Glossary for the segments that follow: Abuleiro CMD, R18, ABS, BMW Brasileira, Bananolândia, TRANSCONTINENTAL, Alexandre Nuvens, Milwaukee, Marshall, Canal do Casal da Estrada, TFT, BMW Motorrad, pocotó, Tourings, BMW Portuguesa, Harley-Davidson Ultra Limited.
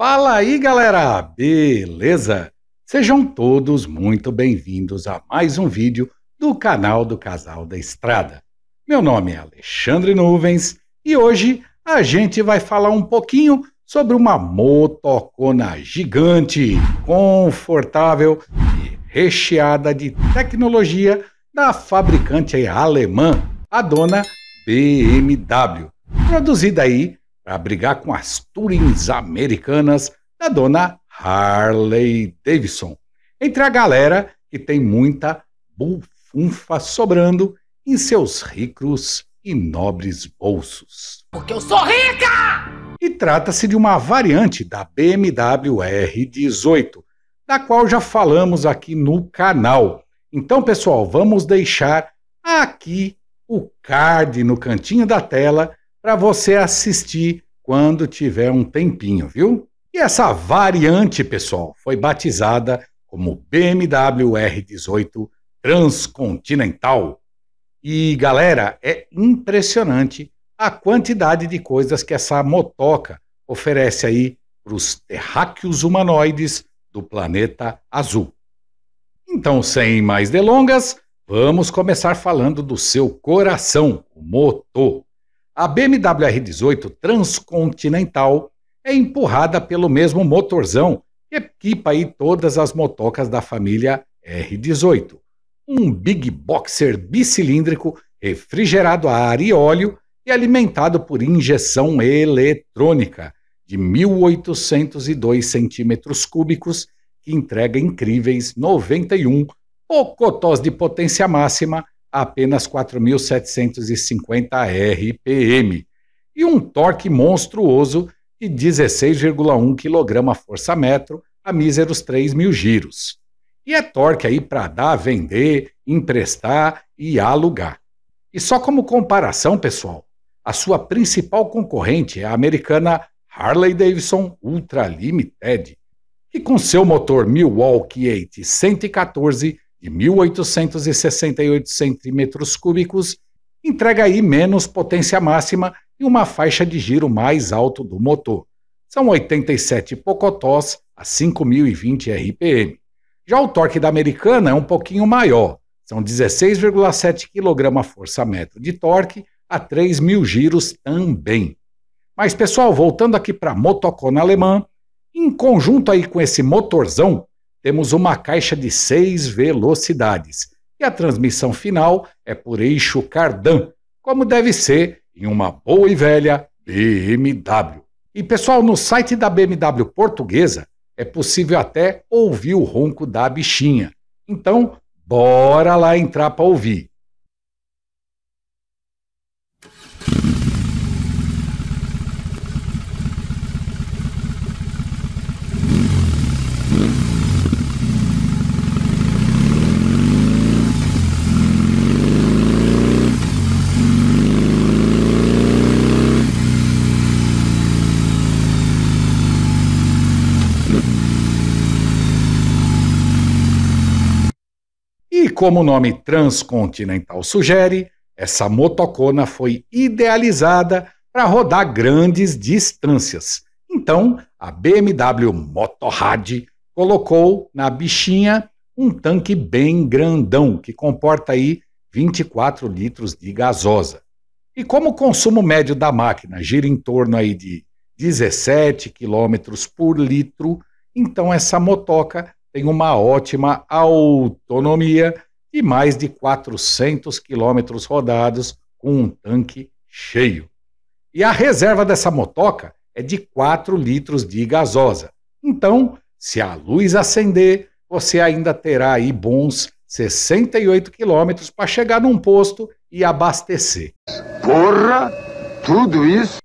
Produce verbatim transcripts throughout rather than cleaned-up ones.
Fala aí, galera! Beleza? Sejam todos muito bem-vindos a mais um vídeo do canal do Casal da Estrada. Meu nome é Alexandre Nuvens e hoje a gente vai falar um pouquinho sobre uma motocona gigante, confortável e recheada de tecnologia da fabricante alemã, a dona B M W, produzida aí para brigar com as Tourings americanas da dona Harley-Davidson. Entre a galera que tem muita bufunfa sobrando em seus ricos e nobres bolsos. Porque eu sou rica! E trata-se de uma variante da B M W R dezoito, da qual já falamos aqui no canal. Então, pessoal, vamos deixar aqui o card no cantinho da tela para você assistir quando tiver um tempinho, viu? E essa variante, pessoal, foi batizada como B M W R dezoito Transcontinental. E, galera, é impressionante a quantidade de coisas que essa motoca oferece aí para os terráqueos humanoides do planeta azul. Então, sem mais delongas, vamos começar falando do seu coração, o motor. A B M W R dezoito Transcontinental é empurrada pelo mesmo motorzão que equipa aí todas as motocas da família R dezoito. Um big boxer bicilíndrico refrigerado a ar e óleo e alimentado por injeção eletrônica de mil oitocentos e dois centímetros cúbicos que entrega incríveis noventa e um pocotós de potência máxima apenas quatro mil setecentos e cinquenta R P M e um torque monstruoso de dezesseis vírgula um quilograma-força-metro a míseros três mil giros. E é torque aí para dar, vender, emprestar e alugar. E só como comparação, pessoal, a sua principal concorrente é a americana Harley-Davidson Ultra Limited, que com seu motor Milwaukee oito cento e quatorze de mil oitocentos e sessenta e oito centímetros cúbicos, entrega aí menos potência máxima e uma faixa de giro mais alto do motor. São oitenta e sete pocotós a cinco mil e vinte R P M. Já o torque da americana é um pouquinho maior, são dezesseis vírgula sete quilograma-força-metro de torque a três mil giros também. Mas, pessoal, voltando aqui para a motocona alemã, em conjunto aí com esse motorzão, temos uma caixa de seis velocidades e a transmissão final é por eixo cardan, como deve ser em uma boa e velha B M W. E, pessoal, no site da B M W Portuguesa é possível até ouvir o ronco da bichinha. Então, bora lá entrar para ouvir. Como o nome Transcontinental sugere, essa motocona foi idealizada para rodar grandes distâncias. Então, a B M W Motorrad colocou na bichinha um tanque bem grandão, que comporta aí vinte e quatro litros de gasosa. E como o consumo médio da máquina gira em torno aí de dezessete quilômetros por litro, então essa motoca tem uma ótima autonomia e mais de quatrocentos quilômetros rodados com um tanque cheio. E a reserva dessa motoca é de quatro litros de gasosa. Então, se a luz acender, você ainda terá aí bons sessenta e oito quilômetros para chegar num posto e abastecer. Porra, tudo isso!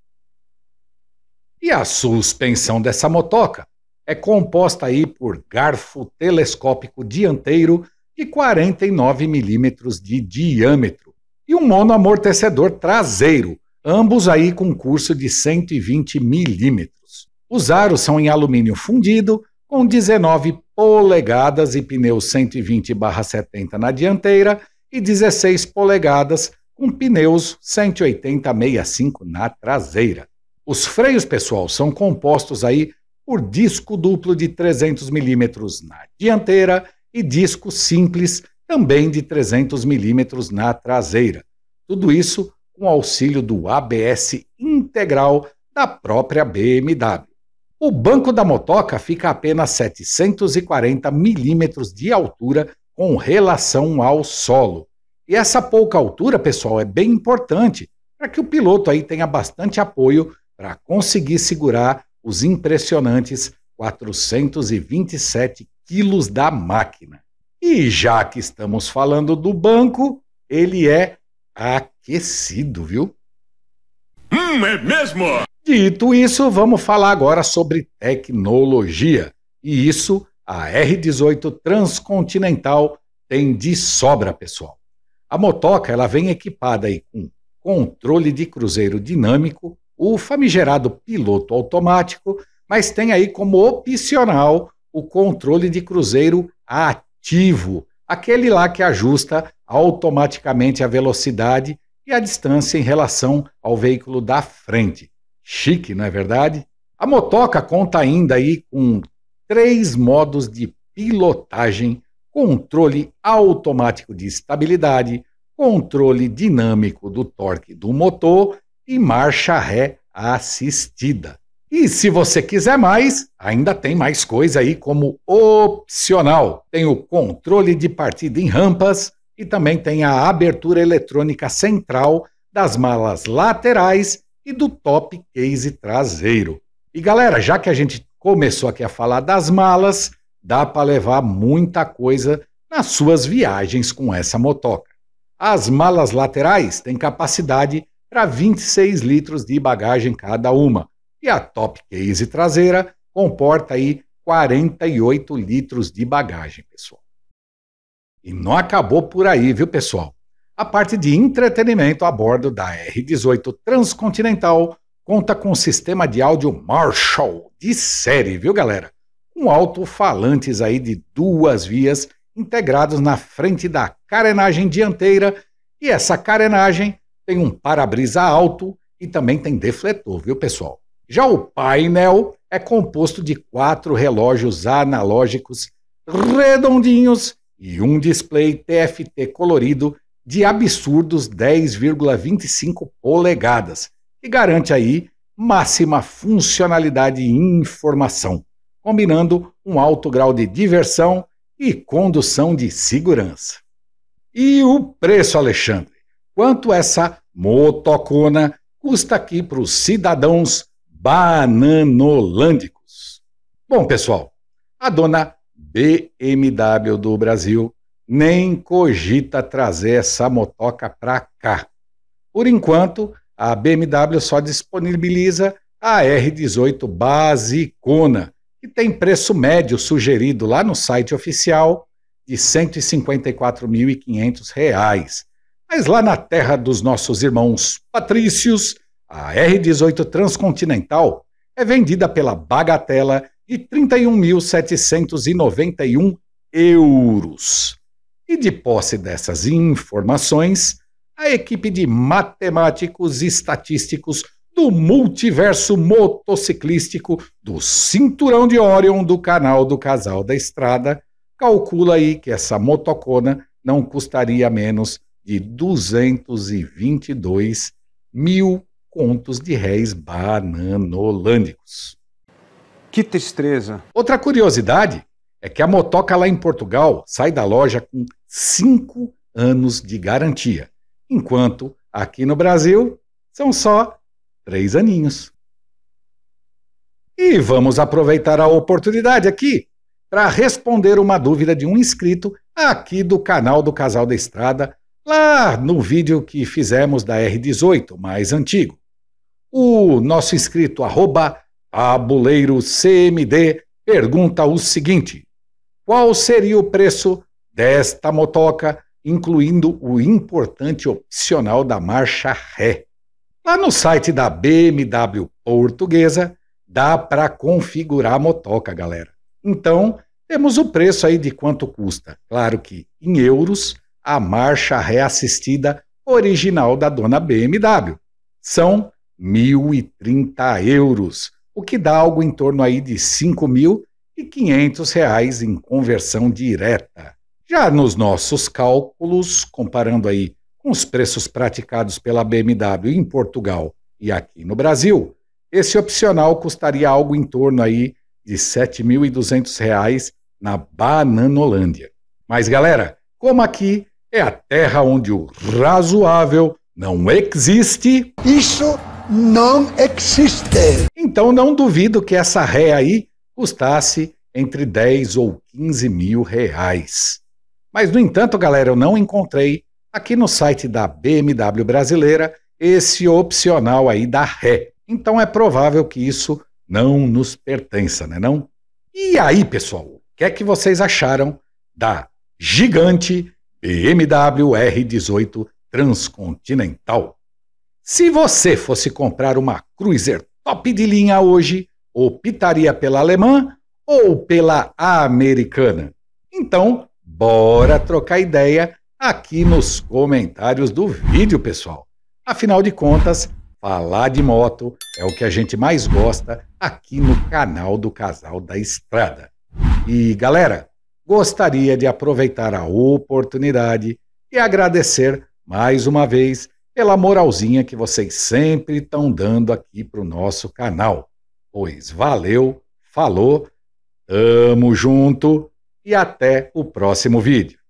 E a suspensão dessa motoca é composta aí por garfo telescópico dianteiro de quarenta e nove milímetros de diâmetro e um monoamortecedor traseiro, ambos aí com curso de cento e vinte milímetros. Os aros são em alumínio fundido, com dezenove polegadas e pneu cento e vinte barra setenta na dianteira e dezesseis polegadas com pneus cento e oitenta barra sessenta e cinco na traseira. Os freios, pessoal, são compostos aí por disco duplo de trezentos milímetros na dianteira e disco simples também de trezentos milímetros na traseira. Tudo isso com auxílio do A B S integral da própria B M W. O banco da motoca fica a apenas setecentos e quarenta milímetros de altura com relação ao solo. E essa pouca altura, pessoal, é bem importante para que o piloto aí tenha bastante apoio para conseguir segurar os impressionantes quatrocentos e vinte e sete quilos da máquina. E já que estamos falando do banco, ele é aquecido, viu? Hum, é mesmo? Dito isso, vamos falar agora sobre tecnologia. E isso a R dezoito Transcontinental tem de sobra, pessoal. A motoca ela vem equipada aí com controle de cruzeiro dinâmico, o famigerado piloto automático, mas tem aí como opcional o controle de cruzeiro ativo, aquele lá que ajusta automaticamente a velocidade e a distância em relação ao veículo da frente. Chique, não é verdade? A motoca conta ainda aí com três modos de pilotagem, controle automático de estabilidade, controle dinâmico do torque do motor e marcha ré assistida. E se você quiser mais, ainda tem mais coisa aí como opcional. Tem o controle de partida em rampas e também tem a abertura eletrônica central das malas laterais e do top case traseiro. E galera, já que a gente começou aqui a falar das malas, dá para levar muita coisa nas suas viagens com essa motoca. As malas laterais têm capacidade para vinte e seis litros de bagagem cada uma. E a top case traseira comporta aí quarenta e oito litros de bagagem, pessoal. E não acabou por aí, viu, pessoal? A parte de entretenimento a bordo da R dezoito Transcontinental conta com sistema de áudio Marshall de série, viu, galera? Com alto-falantes aí de duas vias integrados na frente da carenagem dianteira, e essa carenagem tem um para-brisa alto e também tem defletor, viu, pessoal? Já o painel é composto de quatro relógios analógicos redondinhos e um display T F T colorido de absurdos dez vírgula vinte e cinco polegadas, que garante aí máxima funcionalidade e informação, combinando um alto grau de diversão e condução de segurança. E o preço, Alexandre? Quanto essa motocona custa aqui para os cidadãos bananolândicos? Bom, pessoal, a dona B M W do Brasil nem cogita trazer essa motoca para cá. Por enquanto, a B M W só disponibiliza a R dezoito basicona, que tem preço médio sugerido lá no site oficial de cento e cinquenta e quatro mil e quinhentos reais. Mas lá na terra dos nossos irmãos patrícios, a R dezoito Transcontinental é vendida pela bagatela de trinta e um mil setecentos e noventa e um euros. E de posse dessas informações, a equipe de matemáticos e estatísticos do multiverso motociclístico do Cinturão de Orion do Canal do Casal da Estrada calcula aí que essa motocona não custaria menos de duzentos e vinte e dois mil contos de réis bananolândicos. Que tristeza! Outra curiosidade é que a motoca lá em Portugal sai da loja com cinco anos de garantia, enquanto aqui no Brasil são só três aninhos. E vamos aproveitar a oportunidade aqui para responder uma dúvida de um inscrito aqui do Canal do Casal da Estrada, lá no vídeo que fizemos da R dezoito, mais antigo. O nosso inscrito arroba Abuleiro C M D pergunta o seguinte: qual seria o preço desta motoca, incluindo o importante opcional da marcha ré? Lá no site da B M W Portuguesa dá para configurar a motoca, galera. Então, temos o preço aí de quanto custa. Claro que em euros, a marcha ré assistida original da dona B M W. São mil e trinta euros, o que dá algo em torno aí de cinco mil e quinhentos reais em conversão direta. Já nos nossos cálculos, comparando aí com os preços praticados pela B M W em Portugal e aqui no Brasil, esse opcional custaria algo em torno aí de sete mil e duzentos reais na Bananolândia. Mas galera, como aqui é a terra onde o razoável não existe... Isso não existe! Então não duvido que essa ré aí custasse entre dez ou quinze mil reais. Mas no entanto, galera, eu não encontrei aqui no site da B M W Brasileira esse opcional aí da ré. Então é provável que isso não nos pertença, né não? E aí, pessoal, o que é que vocês acharam da gigante B M W R dezoito Transcontinental? Se você fosse comprar uma Cruiser top de linha hoje, optaria pela alemã ou pela americana? Então, bora trocar ideia aqui nos comentários do vídeo, pessoal. Afinal de contas, falar de moto é o que a gente mais gosta aqui no canal do Casal da Estrada. E galera, gostaria de aproveitar a oportunidade e agradecer mais uma vez pela moralzinha que vocês sempre estão dando aqui para o nosso canal. Pois valeu, falou, tamo junto e até o próximo vídeo.